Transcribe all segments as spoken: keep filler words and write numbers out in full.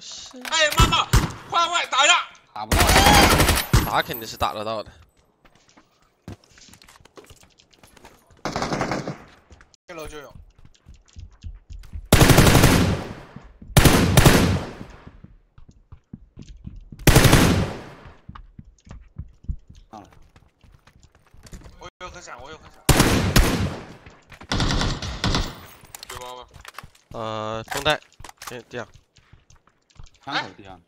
是。哎，妈妈，快快打一下！打不到，打肯定是打得到的。这楼就有。 我有很闪，有包吧？呃，中弹，这这样，枪口这样。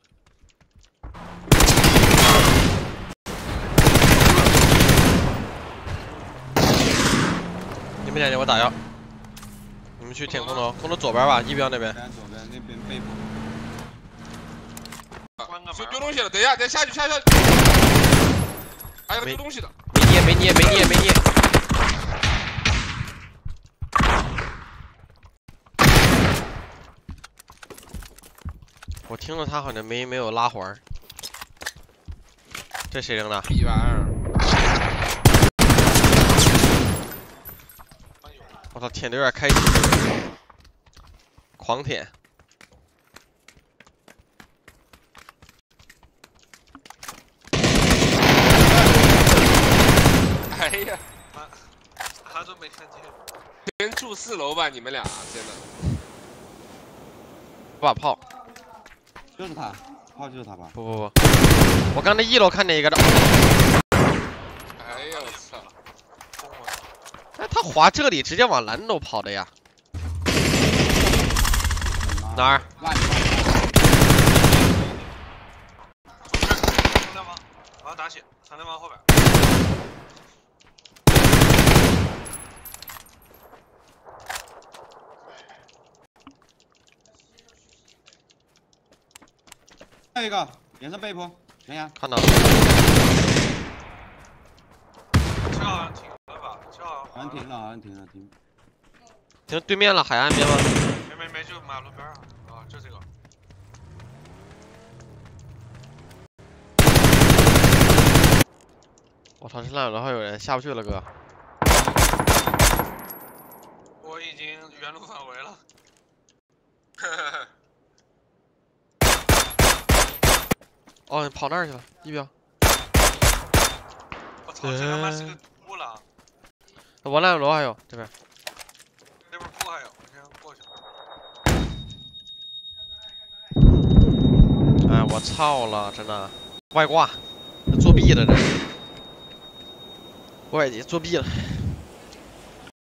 你们两个我打药，你们去舔空投，空投左边吧，一标那边。左边那边被捕。是丢东西了，等一下，等下去下下去。还有丢东西的。 没捏没捏没捏，我听着他好像没没有拉环，这谁扔的？一百二。我操，舔的有点开心，狂舔。 哎呀，妈，他都没看见。先住四楼吧，你们俩真的。不把炮，就是他，炮就是他吧？不不不，我刚才一楼看见一个的。哎呀，我操！哎，他滑这里直接往蓝楼跑的呀？哪儿？长弹王，我要打血，长弹王后边。 还有一个连上背坡，没呀？看到了。车好像停了吧？车好像停了，好像停了，停。停对面了，海岸边吗？没没没，就马路边啊。啊，就这个。我操，这烂尾楼还有人下不去了，哥。我已经原路返回了。呵呵呵。 哦，你跑那儿去了，一标。我操，这他妈是个秃了。我烂楼还有这边。那边铺还有，我先过去。哎，我操了，真的，外挂，作弊了这。外界作弊了。